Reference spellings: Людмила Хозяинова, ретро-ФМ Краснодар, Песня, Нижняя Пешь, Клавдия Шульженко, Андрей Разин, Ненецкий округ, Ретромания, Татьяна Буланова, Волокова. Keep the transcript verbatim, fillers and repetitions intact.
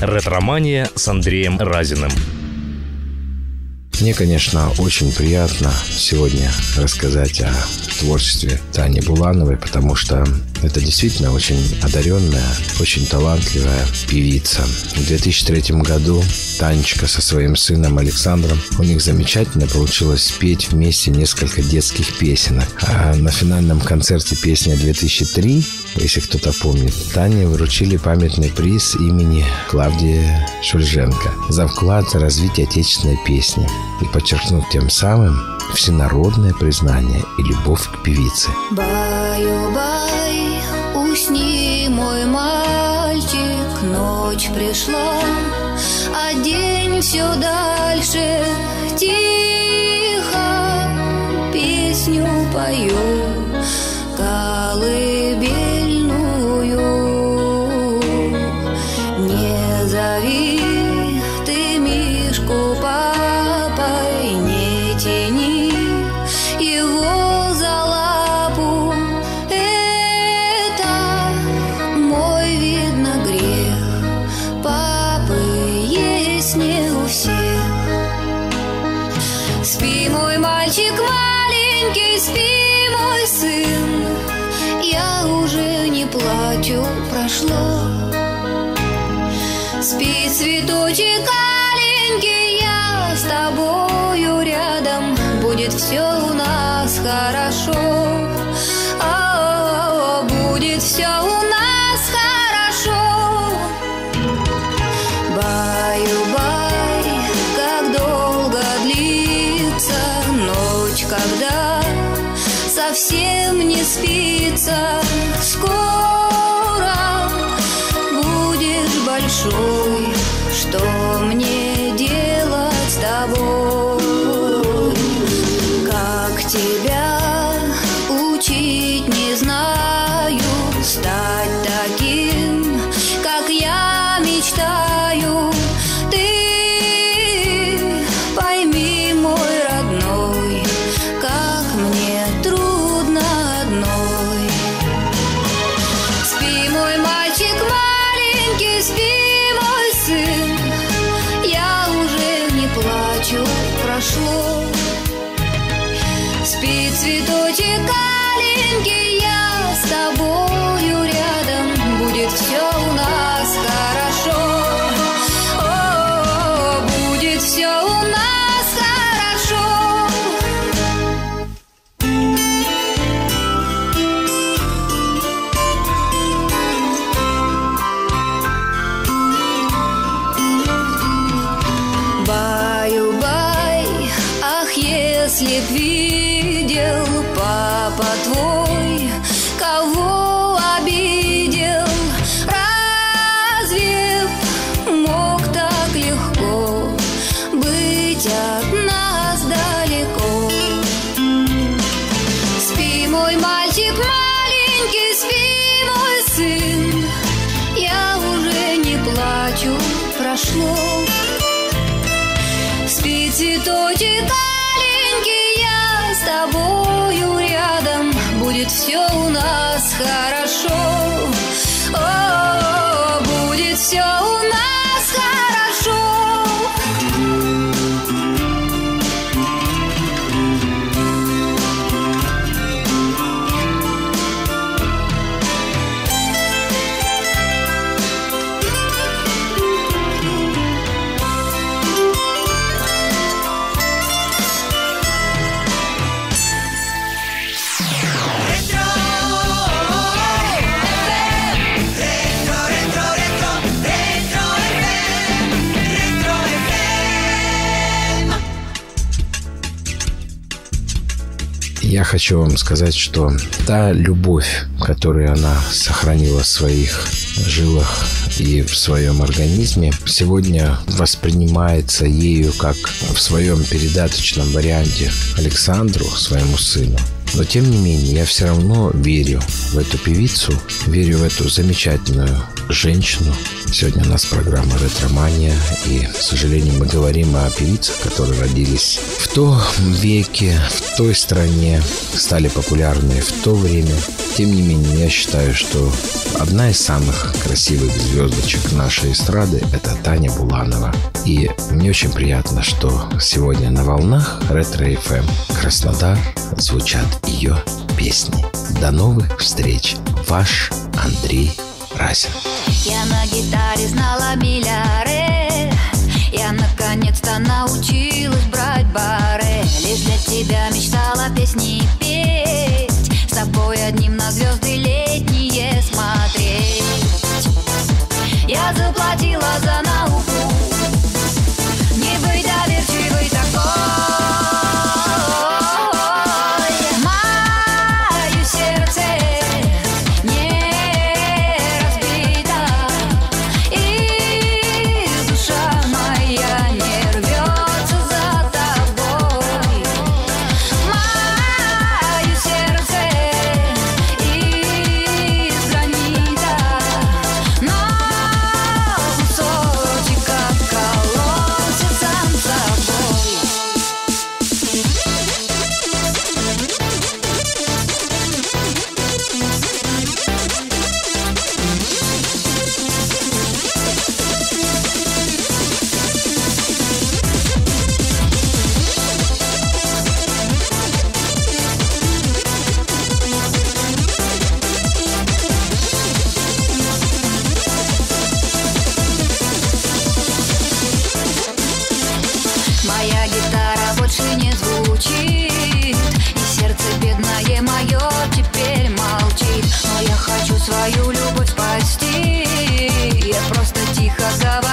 Ретромания с Андреем Разиным. Мне, конечно, очень приятно сегодня рассказать о творчестве Тани Булановой, потому что это действительно очень одаренная, очень талантливая певица. В две тысячи третьем году Танечка со своим сыном Александром, у них замечательно получилось спеть вместе несколько детских песенок. А на финальном концерте «Песня две тысячи три», если кто-то помнит, Тане вручили памятный приз имени Клавдии Шульженко за вклад в развитие отечественной песни и подчеркнув тем самым всенародное признание и любовь к певице. Баю-бай, усни, мой мальчик, ночь пришла, а день все дальше тихо. Песню пою колыбельную. Не зови ты Мишку папой, не тяни его за лапу. Это мой, видно, грех. Папы есть не у всех. Спи, мой мальчик маленький, спи, мой сын. Я уже не плачу, прошло. Спи, цветочек аленький, я с совсем не спится. Скоро будешь большой, что мне делать с тобой? Как тебя учить не знаю, стать таким, как я мечтаю. Спи, цветочек аленький, я с тобою рядом, будет все у нас хорошо. О-о-о, будет все у нас хорошо. Баю-бай, ах, если б видел папа твой, кого обидел, разве мог так легко быть от нас далеко? Спи, мой мальчик маленький, спи, мой сын, я уже не плачу, прошло. Спи, цветочек аленький, я с тобой рядом, будет все у нас хорошо. О-о-о, будет все у нас хорошо. Я хочу вам сказать, что та любовь, которую она сохранила в своих жилах и в своем организме, сегодня воспринимается ею как в своем передаточном варианте Александру, своему сыну. Но тем не менее, я все равно верю в эту певицу, верю в эту замечательную женщину. Сегодня у нас программа «Ретромания», и, к сожалению, мы говорим о певицах, которые родились в то веке, в той стране, стали популярны в то время. Тем не менее, я считаю, что одна из самых красивых звездочек нашей эстрады – это Таня Буланова. И мне очень приятно, что сегодня на волнах «Ретро-ФМ Краснодар» звучат ее песни. До новых встреч! Ваш Андрей Разин. Я на гитаре знала биляре, я наконец-то научилась брать баре. Лишь для тебя мечтала песни петь, с тобой одним на звезды летние смотреть. Я заплатила за науку, не быть доверчивой такой. Свою любовь спасти, я просто тихо говорю.